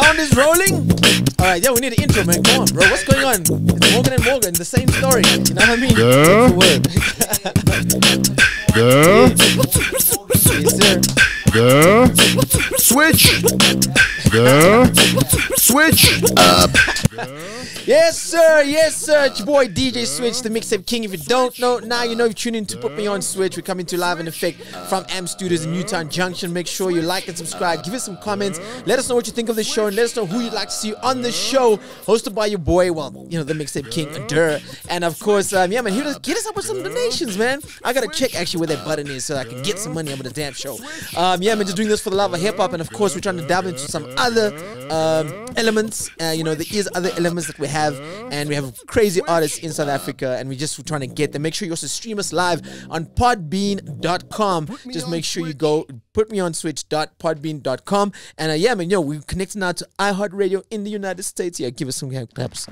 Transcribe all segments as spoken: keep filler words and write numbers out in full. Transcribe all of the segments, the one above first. Sound is rolling. All right, yeah, we need an intro, man. Come on, bro. What's going on? It's Morgan and Morgan, the same story. You know what I mean? Yeah. Word. Yeah. Yes, sir. Yeah. Switch. Yeah. Switch up. Yes, sir. Yes, sir. It's your boy D J Switch, the mixtape king. If you don't know, now you know. If you tune in to Put Me On Switch, we're coming to live in effect from Amp Studios in Newtown Junction. Make sure you like and subscribe. Give us some comments. Let us know what you think of the show, and let us know who you'd like to see on the show. Hosted by your boy, well, you know, the mixtape king, Durr. And of course, um, yeah, man, hit us, hit us up with some donations, man. I gotta check actually where that button is so I can get some money over the damn show. Um, yeah, man, just doing this for the love of hip hop, and of course, we're trying to dive into some other um, elements. Uh, you know, there is other elements that we have, and we have crazy artists in South Africa, and we're just trying to get them. Make sure you also stream us live on podbean dot com. Just make sure you go put me on switch dot podbean dot com. And uh, yeah, man, yo, we're connected now to iHeartRadio in the United States. Yeah, give us some claps.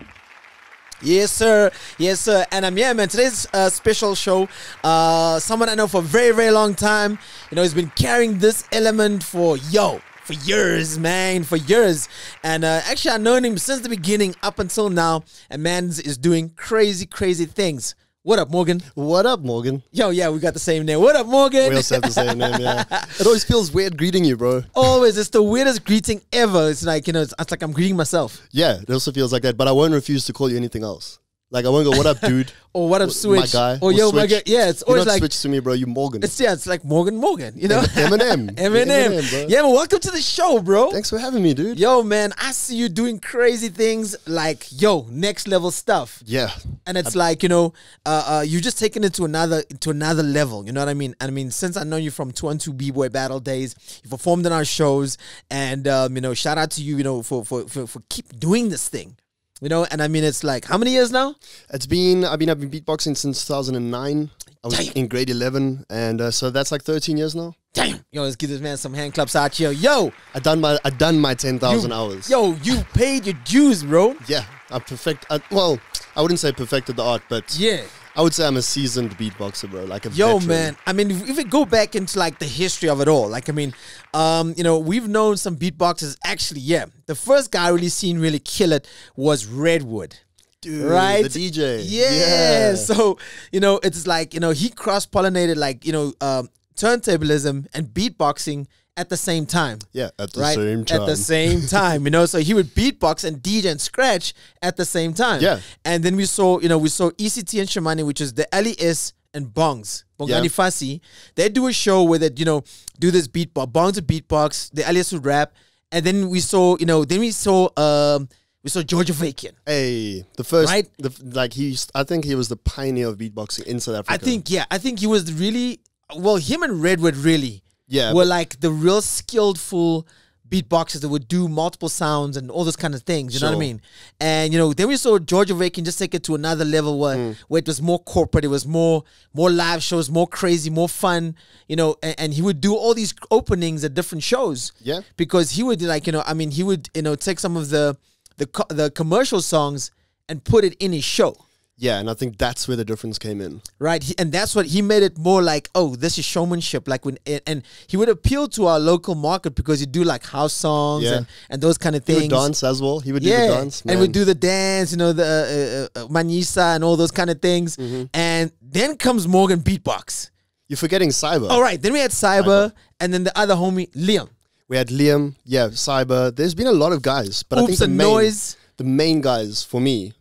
Yes, sir. Yes, sir. And I'm um, yeah, man. Today's uh, special show. Uh, someone I know for a very, very long time. You know, he's been carrying this element for yo. For years, man, for years. And uh, actually, I've known him since the beginning up until now. And man's is doing crazy, crazy things. What up, Morgan? What up, Morgan? Yo, yeah, we got the same name. What up, Morgan? We also have the same name, yeah. It always feels weird greeting you, bro. Always. It's the weirdest greeting ever. It's like, you know, it's, it's like I'm greeting myself. Yeah, it also feels like that. But I won't refuse to call you anything else. Like, I won't go, what up, dude? Or what up, Switch? My guy. Or, or yo, Switch. My guy. Yeah, it's always, you're not like... Switch to me, bro. You Morgan. It's, yeah, it's like Morgan Morgan, you know? Eminem. Eminem. Eminem, bro. Yeah, but welcome to the show, bro. Thanks for having me, dude. Yo, man, I see you doing crazy things like, yo, next level stuff. Yeah. And it's I, like, you know, uh, uh, you've just taken it to another to another level, you know what I mean? And I mean, since I know you from two twelve B Boy Battle days, you performed in our shows, and, um, you know, shout out to you, you know, for for, for, for keep doing this thing. You know, and I mean, it's like, how many years now? It's been, I mean, I've been beatboxing since two thousand nine. I was Damn. in grade eleven, and uh, so that's like thirteen years now. Damn. Yo, let's give this man some hand claps out here. Yo. I done my I done my ten thousand hours. Yo, you paid your dues, bro. Yeah, I perfect, I, well, I wouldn't say perfected the art, but yeah. I would say I'm a seasoned beatboxer, bro. Like a Yo, veteran. Man. I mean, if, if we go back into like the history of it all, like, I mean, um, you know, we've known some beatboxers. Actually, yeah. The first guy I really seen really kill it was Redwood. Dude, right? The D J. Yeah. yeah. So, you know, it's like, you know, he cross-pollinated like, you know, um, turntablism and beatboxing at the same time. Yeah, at the right? same time. At the same time, you know. So he would beatbox and D J and scratch at the same time. Yeah. And then we saw, you know, we saw E C T and Shemani, which is the L E S and Bongs, Bongani Fassie. They do a show where they, you know, do this beatbox. Bongs would beatbox, the L E S would rap. And then we saw, you know, then we saw... Um, We saw George Avakian. Hey, the first, right? the, like he, I think he was the pioneer of beatboxing in South Africa. I think, yeah, I think he was really, well, him and Redwood really yeah, were like the real skillful beatboxers that would do multiple sounds and all those kind of things, you sure. know what I mean? And, you know, then we saw George Avakian just take it to another level where, mm. where it was more corporate, it was more more live shows, more crazy, more fun, you know, and, and he would do all these openings at different shows. Yeah. Because he would, like, you know, I mean, he would, you know, take some of the, The, co the commercial songs and put it in his show. Yeah, and I think that's where the difference came in. Right, he, and that's what he made it more like, oh, this is showmanship. Like when And he would appeal to our local market because he'd do like house songs yeah. and, and those kind of things. He would dance as well. He would yeah. do the dance. Man. And would do the dance, you know, the uh, uh, manisa and all those kind of things. Mm-hmm. And then comes Morgan Beatbox. You're forgetting Cyber. All right, then we had Cyber, Cyber. and then the other homie, Liam. We had Liam, yeah, Cyber. There's been a lot of guys, but Oops I think the main, noise. the main guys for me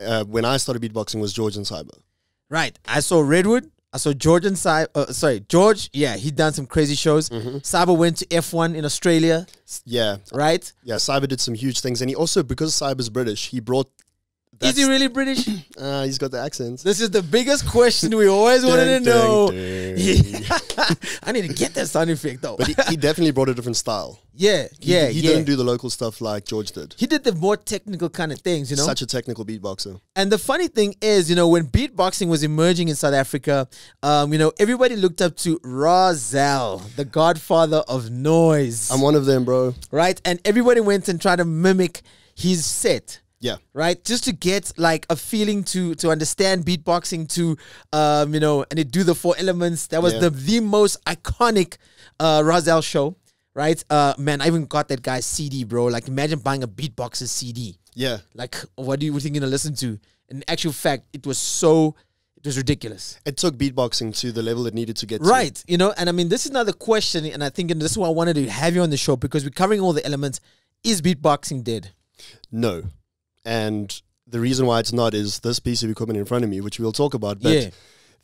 uh, when I started beatboxing was George and Cyber. Right. I saw Redwood. I saw George and Cyber. Uh, sorry, George. Yeah, he done some crazy shows. Mm-hmm. Cyber went to F one in Australia. Yeah. Right? Yeah, Cyber did some huge things. And he also, because Cyber's British, he brought... That's is he really British? Uh, he's got the accents. This is the biggest question we always wanted dun, to know. Dun, dun. I need to get that sound effect though. But he, he definitely brought a different style. Yeah, he, yeah, He yeah. didn't do the local stuff like George did. He did the more technical kind of things, you know? Such a technical beatboxer. And the funny thing is, you know, when beatboxing was emerging in South Africa, um, you know, everybody looked up to Rahzel, the godfather of noise. I'm one of them, bro. Right? And everybody went and tried to mimic his set. Yeah. Right? Just to get like a feeling to to understand beatboxing to, um, you know, and it do the four elements. That was yeah. the, the most iconic uh, Rahzel show. right? Uh, man, I even got that guy's C D, bro. Like, imagine buying a beatboxer's C D. Yeah. Like, what do you think you're gonna listen to? In actual fact, it was so, it was ridiculous. It took beatboxing to the level it needed to get right, to. You know, and I mean, this is another question, and I think, and this is why I wanted to have you on the show, because we're covering all the elements. Is beatboxing dead? No. And the reason why it's not is this piece of equipment in front of me, which we'll talk about, but yeah.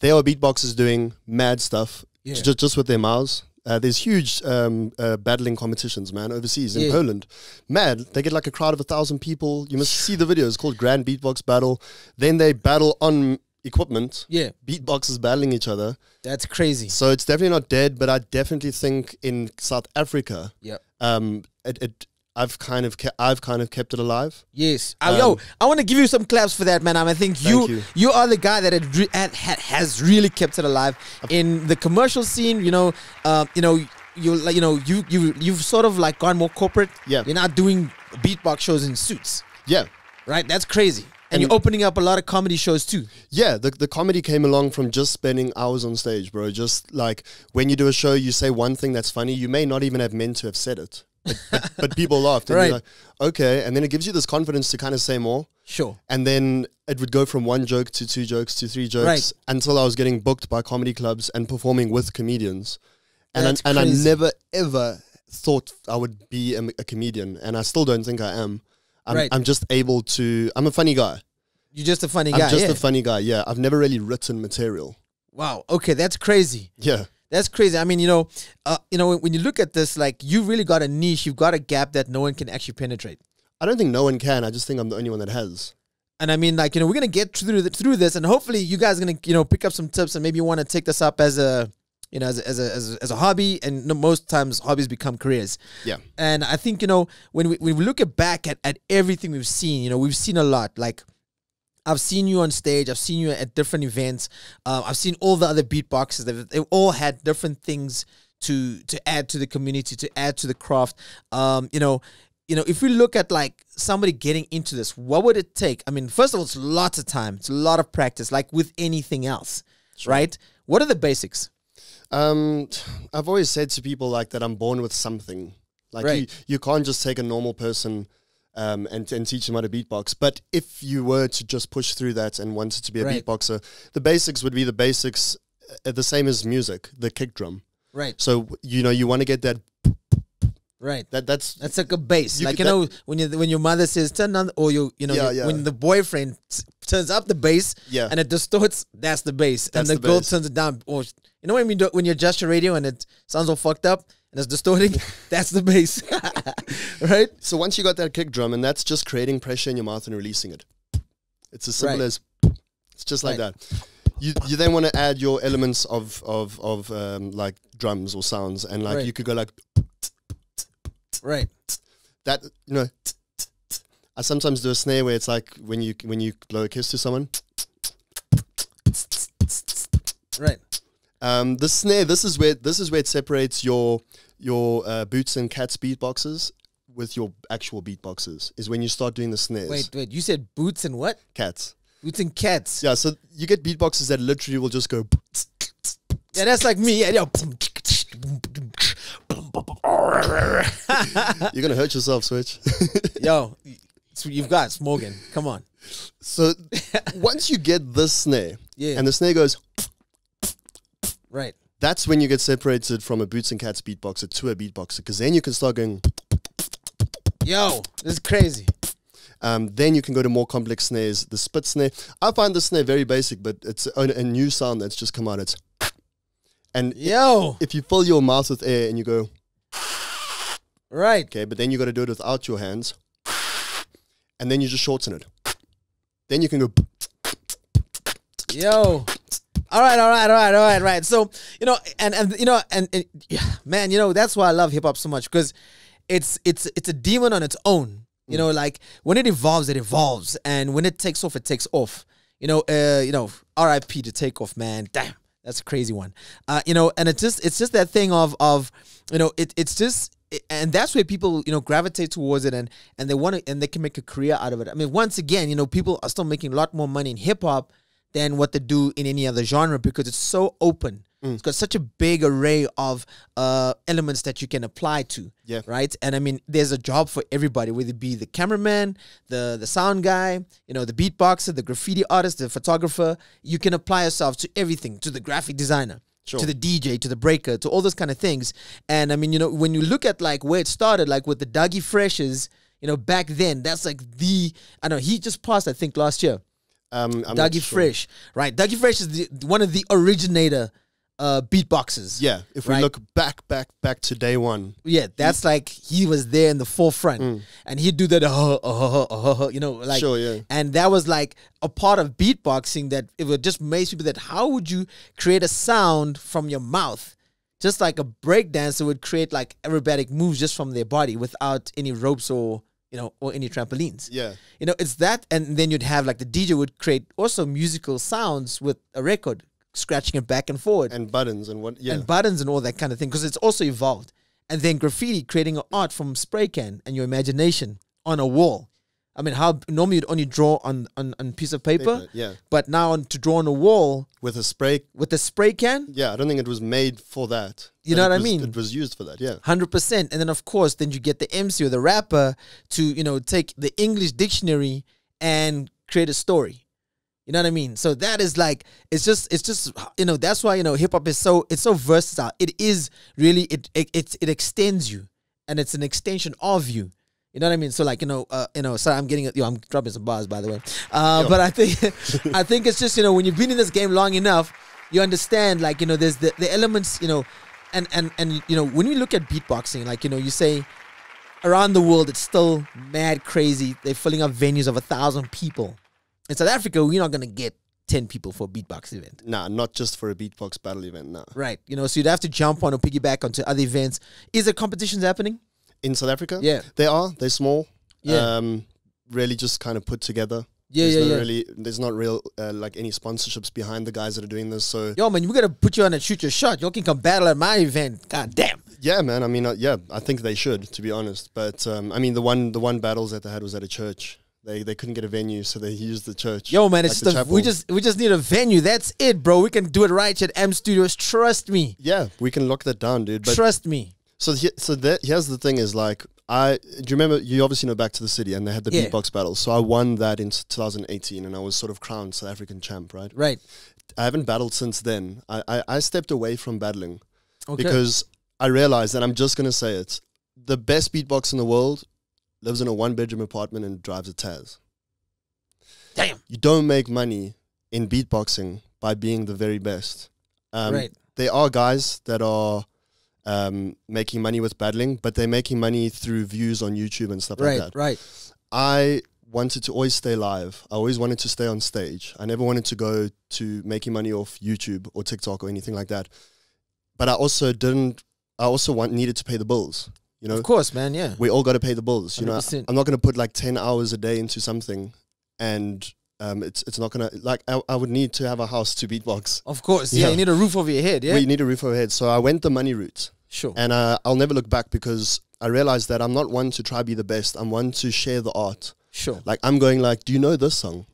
there are beatboxers doing mad stuff yeah. just, just with their mouths. Uh, there's huge um, uh, battling competitions, man, overseas in yeah. Poland. Mad. They get like a crowd of a thousand people. You must see the video. It's called Grand Beatbox Battle. Then they battle on equipment. Yeah. Beatboxers battling each other. That's crazy. So it's definitely not dead, but I definitely think in South Africa, yeah. um, it, it, I've kind of I've kind of kept it alive. Yes. Um, uh, yo, I want to give you some claps for that, man. I think you, you you are the guy that it re had, had, has really kept it alive in the commercial scene. You know, uh, you know, you like you know you you you've sort of like gone more corporate. Yeah. You're not doing beatbox shows in suits. Yeah. Right. That's crazy. And, and you're opening up a lot of comedy shows too. Yeah, the, the comedy came along from just spending hours on stage, bro. Just like when you do a show, you say one thing that's funny. You may not even have meant to have said it. But, but people laughed and right. you're like, okay, and then it gives you this confidence to kind of say more. Sure. And then it would go from one joke to two jokes to three jokes right. until I was getting booked by comedy clubs and performing with comedians. And I, and I never ever thought I would be a, a comedian, and I still don't think I am. I'm, right. I'm just able to, I'm a funny guy. You're just a funny guy. I'm just yeah. a funny guy, yeah. I've never really written material. Wow, okay, that's crazy. Yeah. That's crazy. I mean, you know, uh, you know, when you look at this, like, you really got a niche. You've got a gap that no one can actually penetrate. I don't think no one can. I just think I'm the only one that has. And I mean, like, you know, we're going to get through the, through this, and hopefully you guys are going to, you know, pick up some tips, and maybe you want to take this up as a, you know, as a, as a, as a, as a hobby. And most times hobbies become careers. Yeah. And I think, you know, when we, when we look at back at, at everything we've seen, you know, we've seen a lot. Like, I've seen you on stage. I've seen you at different events. Uh, I've seen all the other beatboxers. They've, they've all had different things to to add to the community, to add to the craft. Um, you know, you know, if we look at like somebody getting into this, what would it take? I mean, first of all, it's lots of time. It's a lot of practice, like with anything else, sure. right? What are the basics? Um, I've always said to people like that I'm born with something. Like right. you, you can't just take a normal person. Um, and, and teach them how to beatbox. But if you were to just push through that and wanted to be a right. beatboxer, the basics would be the basics, uh, the same as music, the kick drum. Right. So, you know, you want to get that. Right. That, that's that's like a bass. You like, you that, know, when, you, when your mother says, turn on, or you, you know, yeah, you, yeah. when the boyfriend turns up the bass yeah. and it distorts, that's the bass. That's and the, the girl bass. Turns it down. Or, you know what I mean? When you adjust your radio and it sounds all fucked up, that's distorting, that's the bass, right? So once you got that kick drum, and that's just creating pressure in your mouth and releasing it. It's as simple right. as, it's just like right. that. You you then want to add your elements of, of, of um, like drums or sounds, and like right. you could go like, right. that, you know, I sometimes do a snare where it's like when you, when you blow a kiss to someone. Right. Um, the snare, this is where, this is where it separates your, your uh, Boots and Cats beatboxes with your actual beatboxes, is when you start doing the snares. Wait, wait, you said Boots and what? Cats. Boots and Cats. Yeah, so you get beatboxes that literally will just go. Yeah, that's like me. Yeah, you're going to hurt yourself, Switch. Yo, it's what you've got, it's Morgan. Come on. So once you get this snare, yeah. and the snare goes. Right. That's when you get separated from a Boots and Cats beatboxer to a beatboxer, because then you can start going. Yo, this is crazy. Um, then you can go to more complex snares, the spit snare. I find the snare very basic, but it's a, a new sound that's just come out. It's and yo, if, if you fill your mouth with air and you go, right. Okay, but then you got to do it without your hands, and then you just shorten it. Then you can go. Yo. All right, all right, all right, all right, right. So, you know, and, and you know, and, and yeah, man, you know, that's why I love hip hop so much, because it's it's it's a demon on its own. You mm. know, like when it evolves, it evolves, and when it takes off, it takes off. You know, uh, you know, R I P to Takeoff, man. Damn, that's a crazy one. Uh, you know, and it's just it's just that thing of of you know, it it's just it, and that's where people you know gravitate towards it, and and they want to, and they can make a career out of it. I mean, once again, you know, people are still making a lot more money in hip hop than what they do in any other genre, because it's so open. Mm. It's got such a big array of uh, elements that you can apply to, yeah. right? And I mean, there's a job for everybody, whether it be the cameraman, the, the sound guy, you know, the beatboxer, the graffiti artist, the photographer. You can apply yourself to everything, to the graphic designer. Sure. To the D J, to the breaker, to all those kind of things. And I mean, you know, when you look at like where it started, like with the Dougie Freshes, you know, back then, that's like the, I know, he just passed, I think, last year. Um, I'm Dougie sure. Fresh, right? Dougie Fresh is the, one of the originator uh, beatboxers. Yeah, if right? we look back, back, back to day one. Yeah, that's he, like, he was there in the forefront. Mm. And he'd do that, oh, oh, oh, oh, you know, like. Sure, yeah. And that was like a part of beatboxing that it would just amaze people that how would you create a sound from your mouth? Just like a breakdancer would create like aerobatic moves just from their body without any ropes or, you know, or any trampolines. Yeah. You know, it's that. And then you'd have like the D J would create also musical sounds with a record, scratching it back and forward. And buttons and what, yeah. And buttons and all that kind of thing, because it's also evolved. And then graffiti, creating an art from spray can and your imagination on a wall. I mean, how normally you'd only draw on on, on piece of paper, paper, yeah. But now on, to draw on a wall with a spray with a spray can. Yeah, I don't think it was made for that. You know what was, I mean? It was used for that, yeah. Hundred percent. And then of course, then you get the M C or the rapper to you know take the English dictionary and create a story. You know what I mean? So that is like it's just it's just you know that's why you know hip hop is so it's so versatile. It is really it it it, it extends you, and it's an extension of you. You know what I mean? So like, you know, uh, you know, sorry, I'm getting, yo, I'm dropping some bars, by the way. Uh, but I think, I think it's just, you know, when you've been in this game long enough, you understand, like, you know, there's the, the elements, you know, and, and, and, you know, when you look at beatboxing, like, you know, you say around the world, it's still mad crazy. They're filling up venues of a thousand people. In South Africa, we're not going to get ten people for a beatbox event. Nah, not just for a beatbox battle event, nah. Right. You know, so you'd have to jump on or piggyback onto other events. Is there competitions happening? In South Africa? Yeah. They are. They're small. Yeah. Um, really just kind of put together. Yeah, there's yeah, no yeah. Really, there's not real, uh, like, any sponsorships behind the guys that are doing this, so... Yo, man, we got to put you on and shoot your shot. You can come battle at my event. God damn. Yeah, man. I mean, uh, yeah, I think they should, to be honest. But, um, I mean, the one the one battles that they had was at a church. They they couldn't get a venue, so they used the church. Yo, man, like it's the the, we just we just need a venue. That's it, bro. We can do it right at Amp Studios. Trust me. Yeah, we can lock that down, dude. But trust me. So he, so that, here's the thing is like, I do you remember, you obviously know Back to the City and they had the yeah. beatbox battle. So I won that in two thousand eighteen and I was sort of crowned South African champ, right? Right. I haven't battled since then. I, I, I stepped away from battling okay. because I realized, and I'm just going to say it, the best beatbox in the world lives in a one-bedroom apartment and drives a Taz. Damn. You don't make money in beatboxing by being the very best. Um, right. There are guys that are... Um, making money with battling, but they're making money through views on YouTube and stuff right, like that. Right, right. I wanted to always stay live. I always wanted to stay on stage. I never wanted to go to making money off YouTube or TikTok or anything like that. But I also didn't, I also want, needed to pay the bills. You know? Of course, man, yeah. We all got to pay the bills. You one hundred percent. Know, I'm not going to put like ten hours a day into something and... Um, it's it's not gonna like I, I would need to have a house to beatbox. Of course, yeah, yeah. You need a roof over your head. Yeah, well, you need a roof over your head. So I went the money route. Sure. And uh, I'll never look back because I realized that I'm not one to try be the best. I'm one to share the art. Sure. Like I'm going like, do you know this song?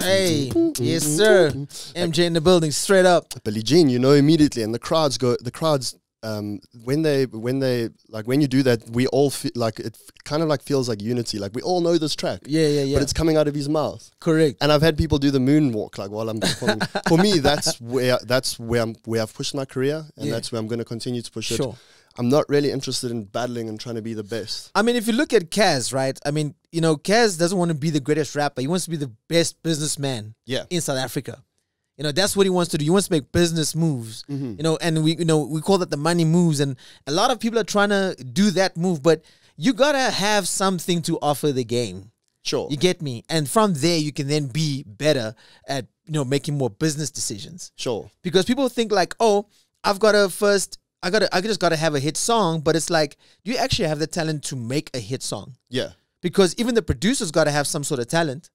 Hey, yes sir. M J in the building, straight up. Billie Jean, you know immediately, and the crowds go. The crowds. Um, when they, when they, like when you do that, we all feel like it kind of like feels like unity. Like we all know this track, yeah, yeah, yeah. But it's coming out of his mouth, correct. And I've had people do the moonwalk, like while I'm performing. For me, that's where that's where I'm where I've pushed my career, and yeah. that's where I'm going to continue to push it. Sure. I'm not really interested in battling and trying to be the best. I mean, if you look at Kaz, right? I mean, you know, Kaz doesn't want to be the greatest rapper. He wants to be the best businessman, yeah. in South Africa. You know, that's what he wants to do. He wants to make business moves, mm-hmm. you know, and we, you know, we call that the money moves. And a lot of people are trying to do that move, but you got to have something to offer the game. Sure. You get me? And from there, you can then be better at, you know, making more business decisions. Sure. Because people think like, oh, I've got to first, I got to, I just got to have a hit song. But it's like, do you actually have the talent to make a hit song? Yeah. Because even the producer's got to have some sort of talent.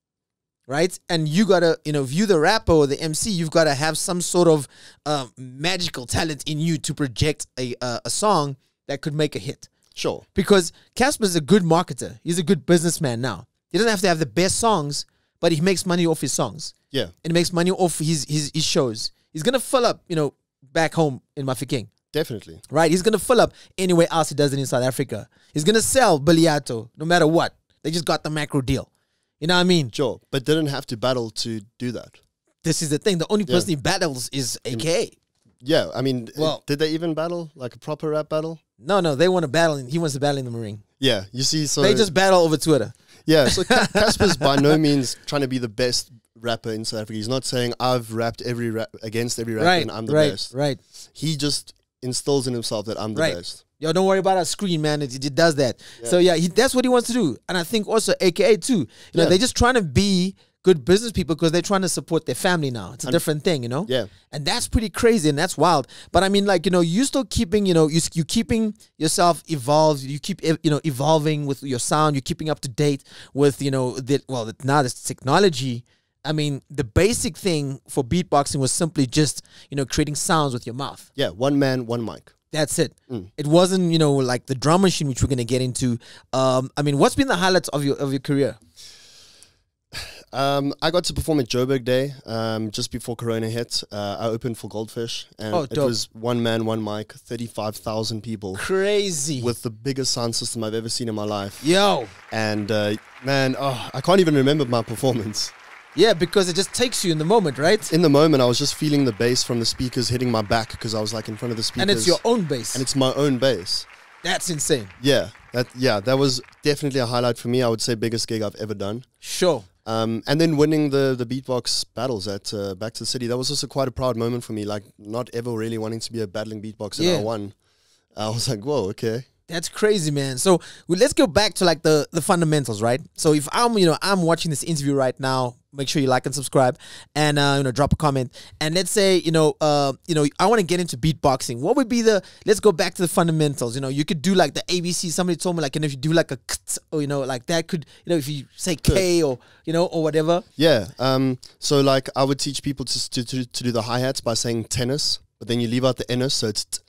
Right? And you got to, you know, view the rapper or the M C, you've got to have some sort of uh, magical talent in you to project a, uh, a song that could make a hit. Sure. Because Casper's a good marketer. He's a good businessman now. He doesn't have to have the best songs, but he makes money off his songs. Yeah. And he makes money off his, his, his shows. he's going to fill up, you know, back home in Mafikeng. Definitely. Right? He's going to fill up anywhere else he does it in South Africa. He's going to sell Biliato no matter what. They just got the macro deal. You know what I mean? Sure. But didn't have to battle to do that. This is the thing. The only person yeah. he battles is A K A. Yeah. I mean, well, did they even battle? Like a proper rap battle? No, no. They want to battle. And he wants to battle in the ring. Yeah. You see, so... they just battle over Twitter. Yeah. So Casper's by no means trying to be the best rapper in South Africa. He's not saying, I've rapped every rap against every rapper right, and I'm the right, best. Right, right. He just... instills in himself that I'm the right. best. Yo, don't worry about our screen, man. It, it does that. Yeah. So yeah, he, that's what he wants to do. And I think also A K A too. You yeah. know, they're just trying to be good business people because they're trying to support their family now. It's a and different thing, you know. Yeah. And that's pretty crazy and that's wild. But I mean, like, you know, you're still keeping, you know, you you keeping yourself evolved. You keep, you know, evolving with your sound. You're keeping up to date with, you know, that. Well, now this technology. I mean, the basic thing for beatboxing was simply just, you know, creating sounds with your mouth. Yeah, one man, one mic. That's it. Mm. It wasn't, you know, like the drum machine, which we're going to get into. Um, I mean, what's been the highlights of your of your career? Um, I got to perform at Joburg Day um, just before Corona hit. Uh, I opened for Goldfish. And oh, it was one man, one mic, thirty-five thousand people. Crazy. With the biggest sound system I've ever seen in my life. Yo. And, uh, man, oh, I can't even remember my performance. Yeah, because it just takes you in the moment, right? In the moment, I was just feeling the bass from the speakers hitting my back because I was like in front of the speakers. And it's your own bass. And it's my own bass. That's insane. Yeah, that yeah, that was definitely a highlight for me. I would say biggest gig I've ever done. Sure. Um, and then winning the the beatbox battles at uh, Back to the City, that was also quite a proud moment for me. Like not ever really wanting to be a battling beatboxer, yeah. and I won. I was like, whoa, okay. That's crazy, man. So well, let's go back to like the, the fundamentals, right? So if I'm, you know, I'm watching this interview right now, make sure you like and subscribe and, uh, you know, drop a comment. And let's say, you know, uh, you know, I want to get into beatboxing. What would be the, let's go back to the fundamentals. You know, you could do like the A B C. Somebody told me like, and if you do like a, or, you know, like that could, you know, if you say K or, you know, or whatever. Yeah. Um. So like I would teach people to, to, to, to do the hi-hats by saying tennis, but then you leave out the N-S, so it's, t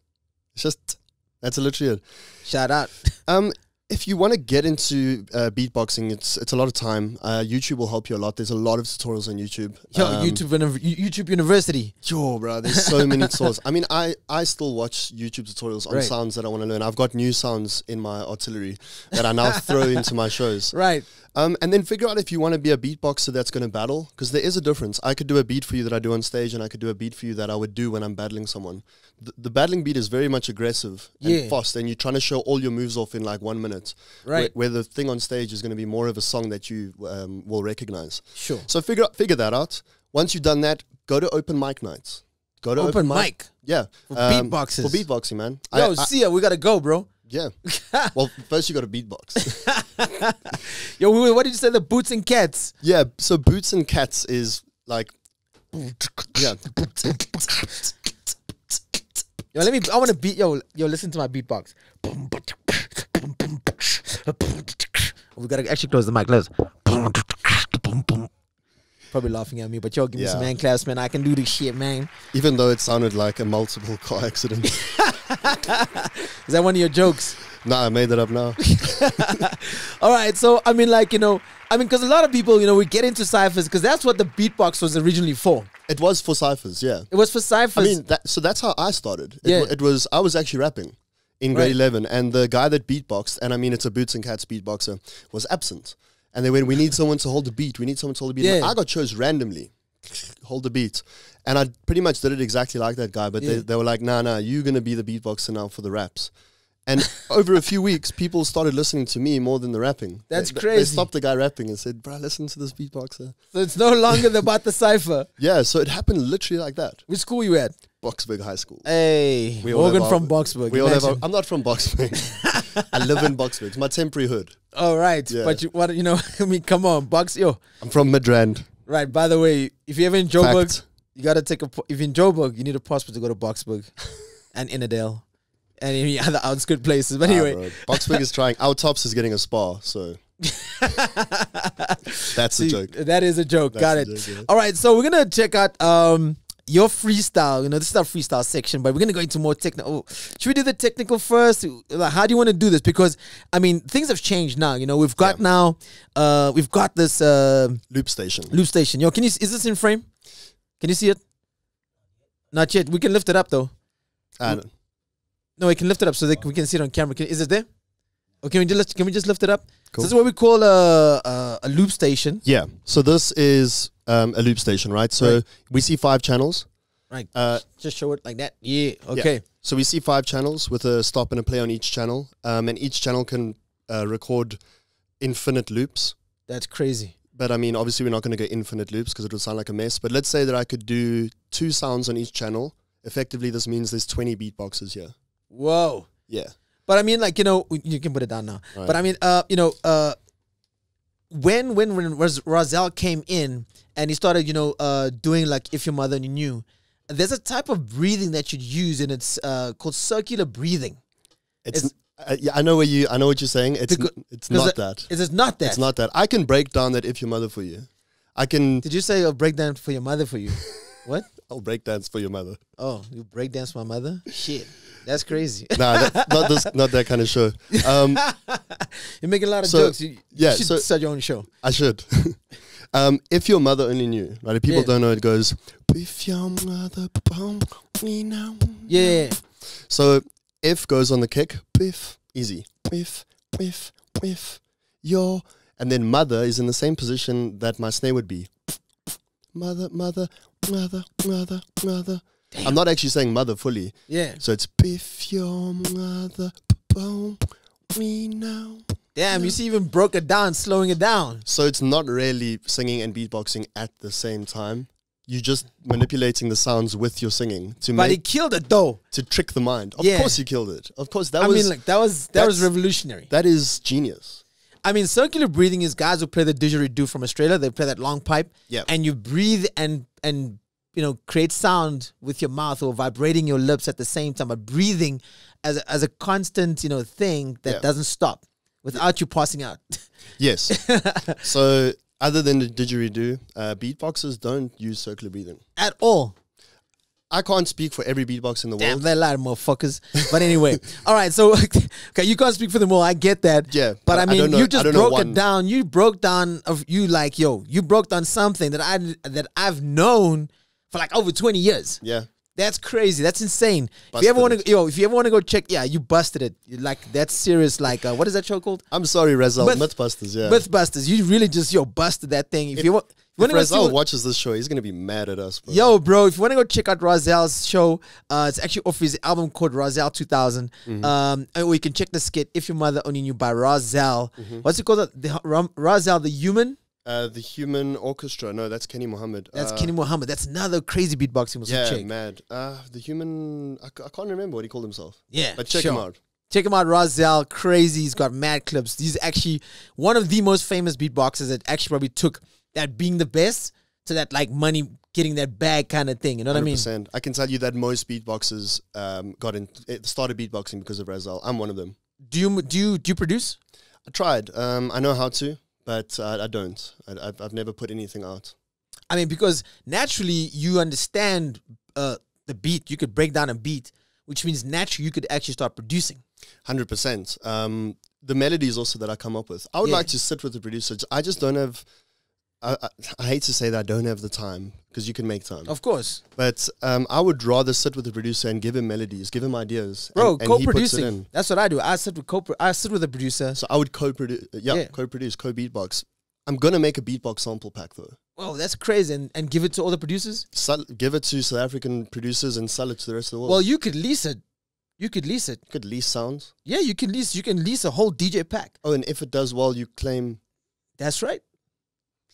it's just t that's literally it. Shout out. Um, if you want to get into uh, beatboxing, it's it's a lot of time. Uh, YouTube will help you a lot. There's a lot of tutorials on YouTube. Yo, um, YouTube, YouTube University. Yo, bro, there's so many tutorials. I mean, I, I still watch YouTube tutorials on right. sounds that I want to learn. I've got new sounds in my artillery that I now throw into my shows. Right. Um, and then figure out if you want to be a beatboxer that's going to battle, because there is a difference. I could do a beat for you that I do on stage, and I could do a beat for you that I would do when I'm battling someone. The, the battling beat is very much aggressive and yeah. fast, and you're trying to show all your moves off in like one minute. Right. Where, where the thing on stage is going to be more of a song that you um, will recognize. Sure. So figure figure that out. Once you've done that, go to open mic nights. Go to open, open mic. mic. Yeah. For um, beatboxers. For beatboxing, man. Yo, I, I, see ya. We gotta go, bro. Yeah. Well, first you got a beatbox. Yo, what did you say? The Boots and Cats. Yeah. So Boots and Cats is like, yeah. Yo, let me. I want to beat. Yo, yo, listen to my beatbox. We gotta actually close the mic. Close. Probably laughing at me, but yo, give yeah. me some hand claps, man. I can do this shit, man. Even though it sounded like a multiple car accident. Is that one of your jokes? Nah, I made that up now. All right, so I mean, like, you know, I mean, because a lot of people, you know, we get into cyphers because that's what the beatbox was originally for. It was for cyphers, yeah. It was for cyphers. I mean, that, so that's how I started. It, yeah. it was I was actually rapping in grade right. eleven, and the guy that beatboxed, and I mean, it's a Boots and Cats beatboxer, was absent. And they went, "We need someone to hold the beat. We need someone to hold the beat." Yeah. And I got chose randomly. Hold the beat. And I pretty much did it exactly like that guy, but yeah. they, they were like, nah, nah, you're going to be the beatboxer now for the raps. And over a few weeks, people started listening to me more than the rapping. That's they, crazy. They stopped the guy rapping and said, bro, listen to this beatboxer. So it's no longer about the cypher. Yeah, so it happened literally like that. Which school you at? Boksburg High School. Hey, we Morgan all from Boksburg. We all have our, I'm not from Boksburg. I live in Boksburg. It's my temporary hood. All right. Yeah. But you, what, you know, I mean, come on, Boks, yo. I'm from Midrand. Right, by the way, if you're ever in Joburg, Fact. you got to take a... If you're in Joburg, you need a passport to go to Boksburg and Ennerdale and any other outskirt places. But anyway... Ah, Boksburg is trying... Our Tops is getting a spa, so... That's See, a joke. That is a joke. That's got a it. Joke, yeah. All right, so we're going to check out um, your freestyle. You know, this is our freestyle section, but we're going to go into more technical... Oh, should we do the technical first? How do you want to do this? Because, I mean, things have changed now. You know, we've got yeah. now... Uh, we've got this... Uh, loop station. Loop station. Yo, can you... Is this in frame? Can you see it? Not yet. We can lift it up though. Uh, no, we can lift it up so that we can see it on camera. Can, is it there? Or can we just lift, can we just lift it up? Cool. So this is what we call a, a, a loop station. Yeah. So this is um, a loop station, right? So right. we see five channels. Right. Uh, just show it like that. Yeah. Okay. Yeah. So we see five channels with a stop and a play on each channel, um, and each channel can uh, record infinite loops. That's crazy. But I mean, obviously, we're not going to go infinite loops because it would sound like a mess. But let's say that I could do two sounds on each channel. Effectively, this means there's twenty beatboxes here. Whoa. Yeah. But I mean, like, you know, you can put it down now. Right. But I mean, uh, you know, uh, when when when Rahzel came in and he started, you know, uh, doing like If Your Mother Knew, there's a type of breathing that you'd use, and it's uh, called circular breathing. It's, it's Uh, yeah, I know what you. I know what you're saying. It's because, it's not it, that. It's not that. It's not that. I can break down that If Your Mother for you. I can. Did you say I'll break down for your mother for you? What? I'll break dance for your mother. Oh, you break dance for my mother? Shit, that's crazy. Nah, that's not this. Not that kind of show. Um, you're making a lot of so, jokes. You, yeah, you should so start your own show. I should. um, if your mother only knew, right? If people yeah. don't know, it goes. If your mother only knew. Yeah. So. If goes on the kick, biff, easy, biff, biff, biff, yo. And then mother is in the same position that my snare would be. Mother, mother, mother, mother, mother. Damn. I'm not actually saying mother fully. Yeah. So it's biff, your mother, boom, we know. Damn, you see, even broke it down, slowing it down. So it's not really singing and beatboxing at the same time. You're just manipulating the sounds with your singing to But make, he killed it though. To trick the mind. Of yeah. course he killed it. Of course that I was I mean like that was that was revolutionary. That is genius. I mean, circular breathing is guys who play the didgeridoo from Australia. They play that long pipe. Yeah. And you breathe and and you know create sound with your mouth or vibrating your lips at the same time, but breathing as a as a constant, you know, thing that yeah. doesn't stop without yeah. you passing out. Yes. So other than the didgeridoo, uh, beatboxers don't use circular breathing. At all. I can't speak for every beatbox in the Damn, world. Damn, they're lying, motherfuckers. But anyway. All right, so, okay, you can't speak for them all. I get that. Yeah. But, but I mean, I know, you just broke it down. You broke down, of you like, yo, you broke down something that, I, that I've known for like over twenty years. Yeah. That's crazy. That's insane. Busted if you ever want to, yo, if you ever want to go check, yeah, you busted it. Like that's serious. Like uh, what is that show called? I'm sorry, Rahzel. Myth, Mythbusters. Yeah, Mythbusters. You really just yo busted that thing. If, if you want, if Rahzel watches this show, he's gonna be mad at us, bro. Yo, bro, if you want to go check out Rahzel's show, uh, it's actually off his album called Rahzel two thousand. Mm-hmm. Um, or you can check the skit "If Your Mother Only Knew" by Rahzel. Mm-hmm. What's it called? The Rahzel, the human. Uh, the Human Orchestra. No, that's Kenny Mohammed. That's uh, Kenny Mohammed. That's another crazy beatboxing musician. Yeah, check. Mad. Uh, the Human... I, I can't remember what he called himself. Yeah, but check sure. him out. Check him out, Rahzel. Crazy. He's got mad clips. He's actually one of the most famous beatboxers that actually probably took that being the best to that like money getting that bag kind of thing. You know what one hundred percent. I mean? I can tell you that most beatboxers um, got in, started beatboxing because of Rahzel. I'm one of them. Do you, do you, do you produce? I tried. Um, I know how to. But uh, I don't. I, I've, I've never put anything out. I mean, because naturally you understand uh, the beat. You could break down a beat, which means naturally you could actually start producing. one hundred percent. Um, the melodies also that I come up with. I would yeah. like to sit with the producers. I just don't have... I, I, I hate to say that I don't have the time because you can make time. Of course. But um, I would rather sit with the producer and give him melodies, give him ideas. Bro, co-producing. That's what I do. I sit with co I sit with the producer. So I would co-produce, yeah, yeah. co-produce, co-beatbox. I'm going to make a beatbox sample pack though. Wow, that's crazy. And, and give it to all the producers? Sell, give it to South African producers and sell it to the rest of the world. Well, you could lease it. You could lease it. You could lease sounds. Yeah, you can lease, you can lease a whole D J pack. Oh, and if it does well, you claim. That's right.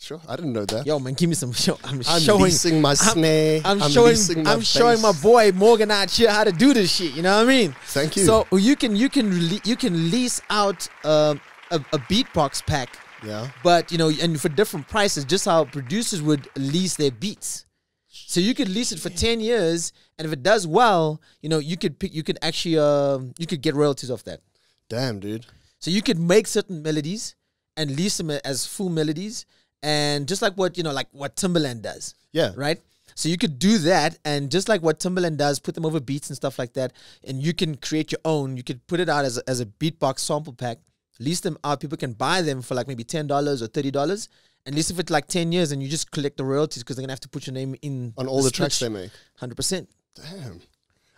Sure, I didn't know that. Yo, man, give me some. Show. I'm, I'm showing leasing my snare. I'm, I'm, I'm showing. My I'm face. showing my boy Morgan out here how to do this shit. You know what I mean? Thank you. So you can you can you can lease out um, a, a beatbox pack. Yeah. But you know, and for different prices, just how producers would lease their beats. So you could lease it for ten years, and if it does well, you know, you could pick. You could actually um, you could get royalties off that. Damn, dude. So you could make certain melodies and lease them as full melodies. And just like what, you know, like what Timbaland does. Yeah. Right? So you could do that and just like what Timbaland does, put them over beats and stuff like that. And you can create your own. You could put it out as a, as a beatbox sample pack. Lease them out. People can buy them for like maybe ten dollars or thirty dollars. And lease it for like ten years and you just collect the royalties because they're going to have to put your name in. On all the, the tracks they make. one hundred percent. Damn.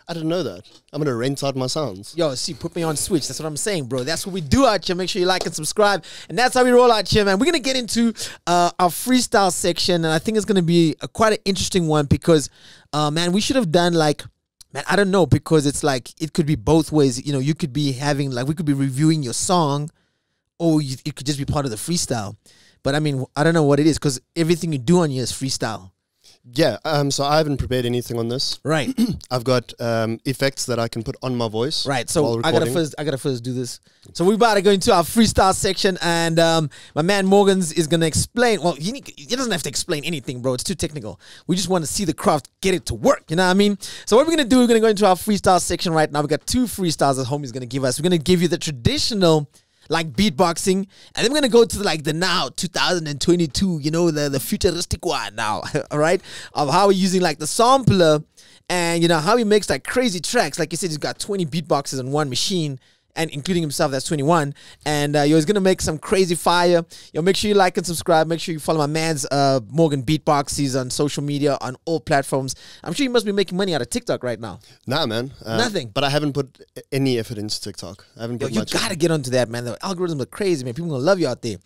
I didn't know that. I'm going to rent out my sounds. Yo, see, put me on Switch. That's what I'm saying, bro. That's what we do out here. Make sure you like and subscribe. And that's how we roll out here, man. We're going to get into uh, our freestyle section. And I think it's going to be a, quite an interesting one because, uh, man, we should have done like, man, I don't know, because it's like, it could be both ways. You know, you could be having, like, we could be reviewing your song or you, it could just be part of the freestyle. But I mean, I don't know what it is because everything you do on here is freestyle. Yeah, um, so I haven't prepared anything on this. Right. I've got um, effects that I can put on my voice. Right, so I gotta first, I gotta first do this. So we're about to go into our freestyle section, and um, my man Morgan's is going to explain. Well, he, he doesn't have to explain anything, bro. It's too technical. We just want to see the craft get it to work, you know what I mean? So what we're going to do, we're going to go into our freestyle section right now. We've got two freestyles that homie's going to give us. We're going to give you the traditional, like, beatboxing, and then we're gonna go to like the now two thousand twenty-two, you know, the the futuristic one now. All right, of how we're using like the sampler, and you know how he makes like crazy tracks. Like you said, he's got twenty beatboxes on one machine, and including himself, that's twenty-one. And uh, yo, he's gonna make some crazy fire. Yo, make sure you like and subscribe. Make sure you follow my man's uh, Morgan Beatbox. He's on social media on all platforms. I'm sure you must be making money out of TikTok right now. Nah, man, uh, nothing. But I haven't put any effort into TikTok. I haven't. Yo, put you much gotta in. Get onto that, man. The algorithms are crazy, man. People gonna love you out there.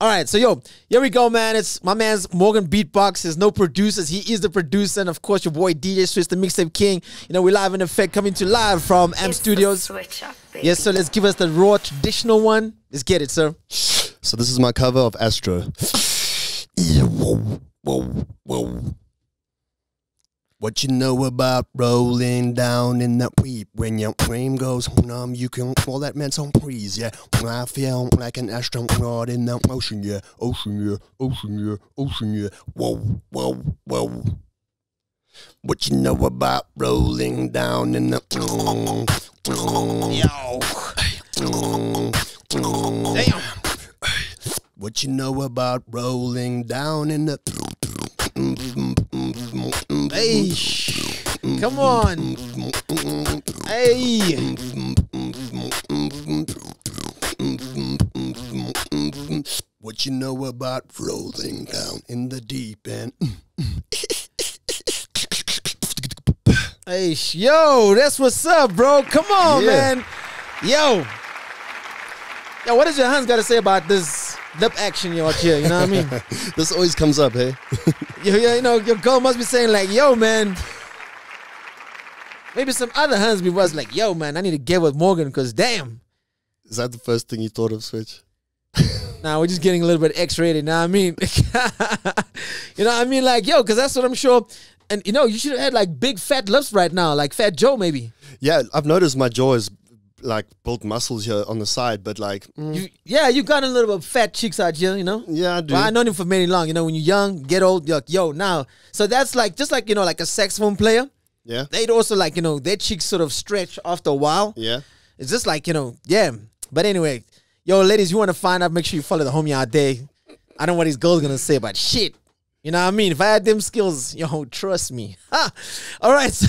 All right, so yo, here we go, man. It's my man's Morgan Beatbox. There's no producers. He is the producer, and of course, your boy D J Switch, the mixtape king. You know, we're live in effect, coming to live from Amp Studios. Switch up. Yes, so let's give us the raw traditional one. Let's get it, sir. So this is my cover of Astro. Whoa, whoa, whoa. What you know about rolling down in the peep? When your frame goes numb, you can call that mental breeze, yeah. When I feel like an astronaut in the ocean, yeah. Ocean, yeah, ocean, yeah, ocean, yeah. Whoa, whoa, whoa. What you know about rolling down in the... Yo. Damn. What you know about rolling down in the... Hey. Come on. Hey. What you know about rolling down in the deep end? Hey, yo, that's what's up, bro. Come on, yeah. Man. Yo. Yo, what does your hands got to say about this lip action you out here? You know what I mean? This always comes up, hey? yo, yo, you know, your girl must be saying, like, yo, man. Maybe some other hands be was like, yo, man, I need to get with Morgan because, damn. Is that the first thing you thought of, Switch? Nah, we're just getting a little bit X-rated, you know what I mean? You know what I mean? Like, yo, because that's what I'm sure... And, you know, you should have had, like, big fat lips right now, like Fat Joe, maybe. Yeah, I've noticed my jaw is, like, built muscles here on the side, but, like... Mm. You, yeah, you got a little bit of fat cheeks out here, you know? Yeah, I do. Well, I've known him for many long. You know, when you're young, get old, you're like, yo, now. So that's, like, just like, you know, like a saxophone player. Yeah. They'd also, like, you know, their cheeks sort of stretch after a while. Yeah. It's just like, you know, yeah. But anyway, yo, ladies, you want to find out, make sure you follow the homie out there. I don't know what his girl's going to say about shit. You know what I mean? If I had them skills, yo, trust me. Ha! All right, so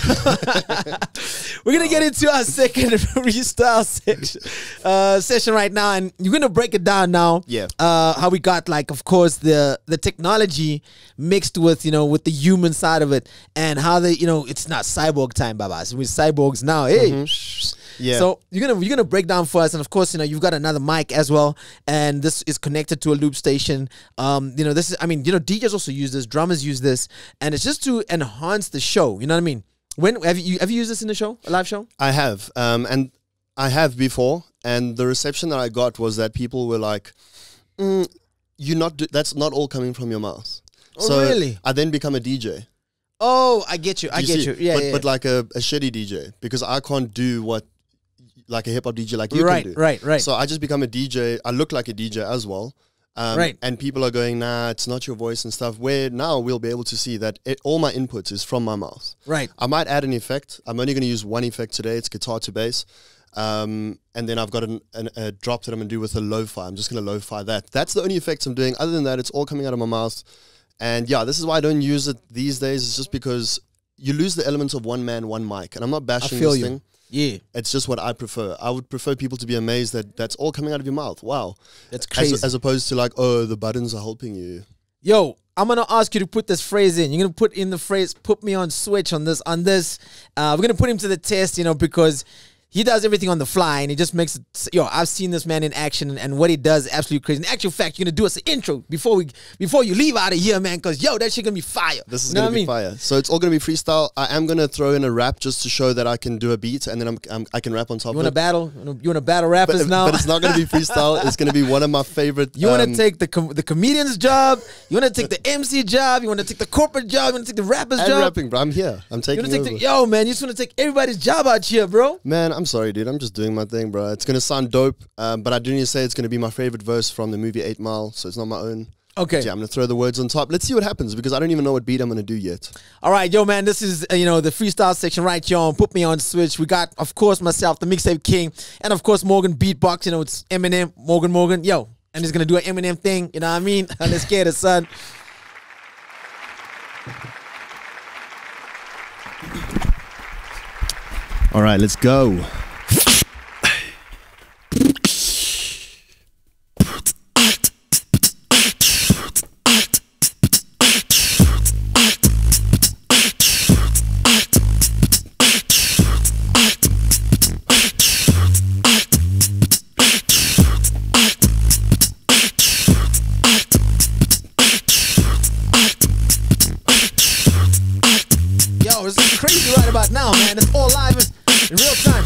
we're going to get into our second freestyle section, uh, session right now, and you're going to break it down now. Yeah. Uh, how we got, like, of course, the the technology mixed with, you know, with the human side of it, and how they, you know, it's not cyborg time, Baba. So we're cyborgs now. Hey. Mm-hmm. Yeah. So you're gonna you're gonna break down for us, and of course, you know, you've got another mic as well, and this is connected to a loop station. Um, you know, this is I mean, you know, D Js also use this, drummers use this, and it's just to enhance the show. You know what I mean? When have you have you used this in a show, a live show? I have, um, and I have before, and the reception that I got was that people were like, mm, "You're not do that's not all coming from your mouth." Oh, so really? I then become a D J. Oh, I get you. I you get see? you. Yeah, but, yeah, but like a, a shitty D J, because I can't do what. Like a hip hop D J, like you right, can do. Right, right, right. So I just become a D J. I look like a D J as well. Um, right. And people are going, nah, it's not your voice and stuff. Where now we'll be able to see that it, all my inputs is from my mouth. Right. I might add an effect. I'm only going to use one effect today. It's guitar to bass. Um, and then I've got an, an, a drop that I'm going to do with a lo-fi. I'm just going to lo-fi that. That's the only effects I'm doing. Other than that, it's all coming out of my mouth. And yeah, this is why I don't use it these days. It's just because you lose the elements of one man, one mic. And I'm not bashing I feel this you. thing. Yeah, it's just what I prefer. I would prefer people to be amazed that that's all coming out of your mouth. Wow, that's crazy. As, as opposed to like, oh, the buttons are helping you. Yo, I'm going to ask you to put this phrase in. You're going to put in the phrase, put me on switch on this, on this. Uh, we're going to put him to the test, you know, because he does everything on the fly and he just makes it. Yo, I've seen this man in action, and, and what he does is absolutely crazy. In actual fact, you're going to do us an intro before we before you leave out of here, man, because, yo, that shit going to be fire. This is going to be fire. So it's all going to be freestyle. I am going to throw in a rap just to show that I can do a beat, and then I'm, I'm, I can rap on top of it. You want to battle? You want to battle rappers but, now? But it's not going to be freestyle. It's going to be one of my favorite. You um, want to take the com the comedian's job? You want to take the M C job? You want to take the corporate job? You want to take the rapper's job? I'm rapping, bro. I'm here. I'm taking you take over. The, yo, man, you just want to take everybody's job out here, bro. Man, I'm sorry, dude. I'm just doing my thing, bro. It's going to sound dope, um, but I do need to say it's going to be my favorite verse from the movie Eight Mile, so it's not my own. Okay. Yeah, I'm going to throw the words on top. Let's see what happens, because I don't even know what beat I'm going to do yet. All right, yo, man, this is, uh, you know, the freestyle section right here on Put Me On Switch. We got, of course, myself, the Mixtape King, and, of course, Morgan Beatbox. You know, it's Eminem, Morgan, Morgan. Yo, I'm just going to do an Eminem thing, you know what I mean? Let's get it, son. All right, let's go. Yo, this is crazy right about now, man. It's all live. In real time.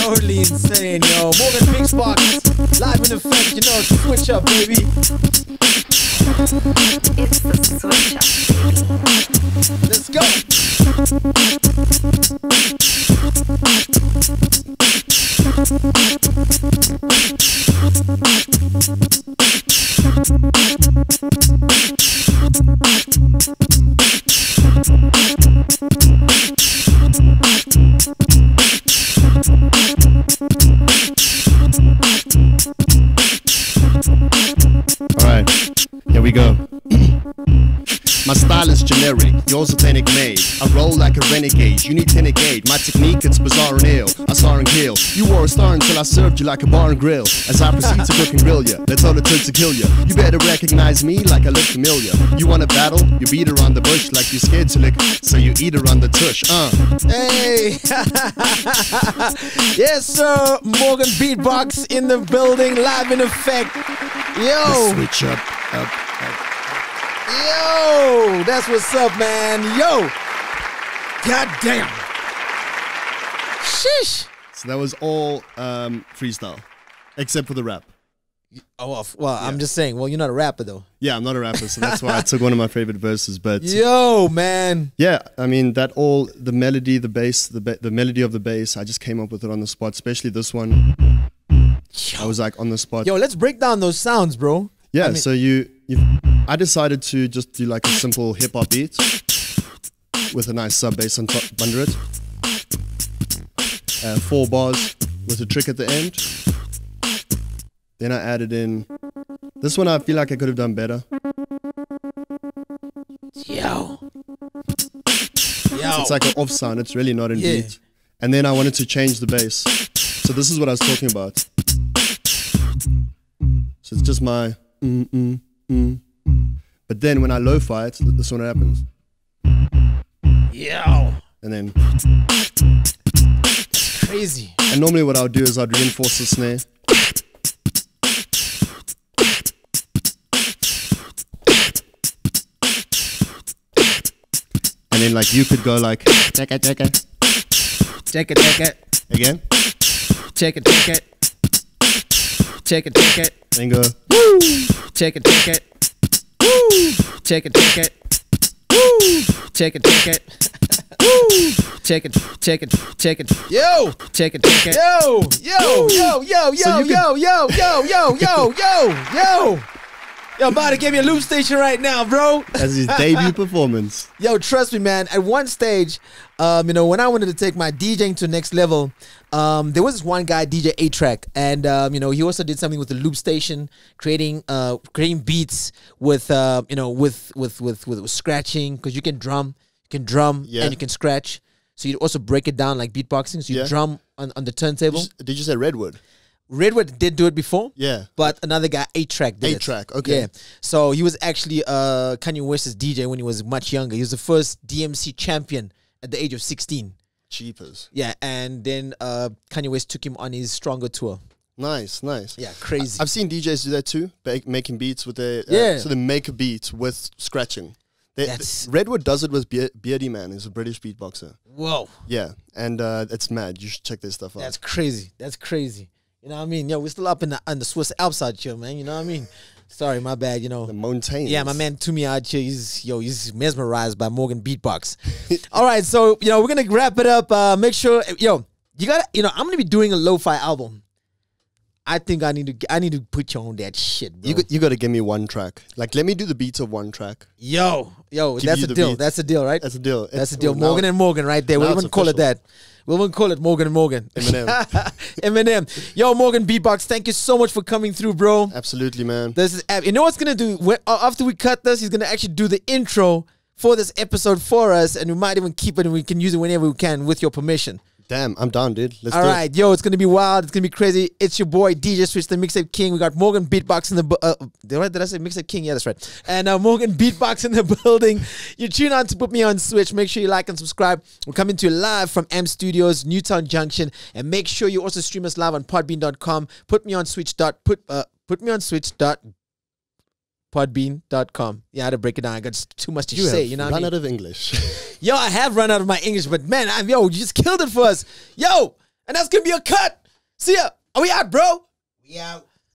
Totally insane, yo. Morgan Beatbox, live in effect, you know, switch up, baby. It's the switch up, baby. Let's go. Alright, here we go. My style is generic, yours authentic made. I roll like a renegade, you need to negate. My technique, it's bizarre and ill, I saw and kill. You were a star until I served you like a bar and grill. As I proceed to cook and grill ya, that's all it took to kill ya. You better recognize me like I look familiar. You wanna battle? You beat around the bush like you're scared to lick, so you eat around the tush, uh. Hey! Yes, sir! Morgan Beatbox in the building, live in effect. Yo! Let's switch up, up. Yo, that's what's up, man. Yo, goddamn. Sheesh. So that was all um, freestyle, except for the rap. Oh, well, yeah. I'm just saying, well, you're not a rapper, though. Yeah, I'm not a rapper, so that's why I took one of my favorite verses. But yo, man. Yeah, I mean, that all, the melody, the bass, the, ba the melody of the bass, I just came up with it on the spot, especially this one. Yo. I was like on the spot. Yo, let's break down those sounds, bro. Yeah, I mean, so you... you I decided to just do like a simple hip-hop beat with a nice sub bass on top under it, uh, four bars with a trick at the end. Then I added in this one. I feel like I could have done better. Yo, yo, so it's like an off sound. It's really not in yeah. beat. And then I wanted to change the bass. So this is what I was talking about. So it's just my mm mm mm. But then when I lo-fi it, this one happens. Yo! And then... That's crazy. And normally what I'll do is I'd reinforce the snare. And then like you could go like... Check it, check it. Check it, check it. Again. Check it, check it. Check it, check it. Then go... Woo! Check it, check it. Woo! Check it, check it. Woo! Check it, check it. Woo! Check it, check it, check it. Yo! Check it, check it. Yo! Yo! Yo! Yo! Yo! Yo! Yo! Yo! Yo! Yo! Yo! Yo, I'm about to give me a loop station right now, bro. That's his debut performance. Yo, trust me, man. At one stage, um, you know, when I wanted to take my DJing to the next level, um, there was this one guy, D J A-Trak, and um, you know, he also did something with the loop station, creating, uh, creating beats with, uh, you know, with with with with, with scratching, because you can drum, you can drum, yeah. and you can scratch. So you also break it down like beatboxing. So you yeah. drum on on the turntable. Did you, did you say Redwood? Redwood did do it before, yeah. But another guy, A-Trak, did A-Trak, it. okay. Yeah. So he was actually uh, Kanye West's D J when he was much younger. He was the first D M C champion at the age of sixteen. Jeepers. Yeah, and then uh, Kanye West took him on his Stronger tour. Nice, nice. Yeah, crazy. I've seen D Js do that too, making beats with their... Uh, yeah. So they make a beat with scratching. They, That's Redwood does it with Be Beardy Man. He's a British beatboxer. Whoa. Yeah, and uh, it's mad. You should check this stuff out. That's crazy. That's crazy. You know what I mean? Yo, we're still up in the, in the Swiss Alps out here, man. You know what I mean? Sorry, my bad, you know. The mountains. Yeah, my man Tumi out here, he's, yo, he's mesmerized by Morgan Beatbox. All right, so, you know, we're going to wrap it up. Uh, make sure, yo, you got to, you know, I'm going to be doing a lo-fi album. I think I need to I need to put you on that shit, bro. You, you got to give me one track. Like, let me do the beats of one track. Yo, yo, give that's a deal. Beats. That's a deal, right? That's a deal. That's it's, a deal. Well, Morgan and Morgan right there. We won't call it that. We won't call it Morgan and Morgan. Eminem. Eminem. Yo, Morgan Beatbox, thank you so much for coming through, bro. Absolutely, man. This is, you know what's going to do? When, uh, after we cut this, he's going to actually do the intro for this episode for us, and we might even keep it, and we can use it whenever we can with your permission. Damn, I'm down, dude. Let's All do right, it. Yo, it's going to be wild. It's going to be crazy. It's your boy, D J Switch, the Mixtape King. We got Morgan Beatbox in the... Uh, did I say Mixtape King? Yeah, that's right. And uh, Morgan Beatbox in the building. You tune on to Put Me On Switch. Make sure you like and subscribe. We're coming to you live from Amp Studios, Newtown Junction. And make sure you also stream us live on podbean dot com. Put Me On Switch. Dot, put, uh, put Me On Switch. Dot, podbean dot com. Yeah, I had to break it down. I got too much to you say. You know, run I mean? out of English. Yo, I have run out of my English, but man, I'm, yo, you just killed it for us. Yo, and that's gonna be a cut. See ya. Are we out, bro? We out.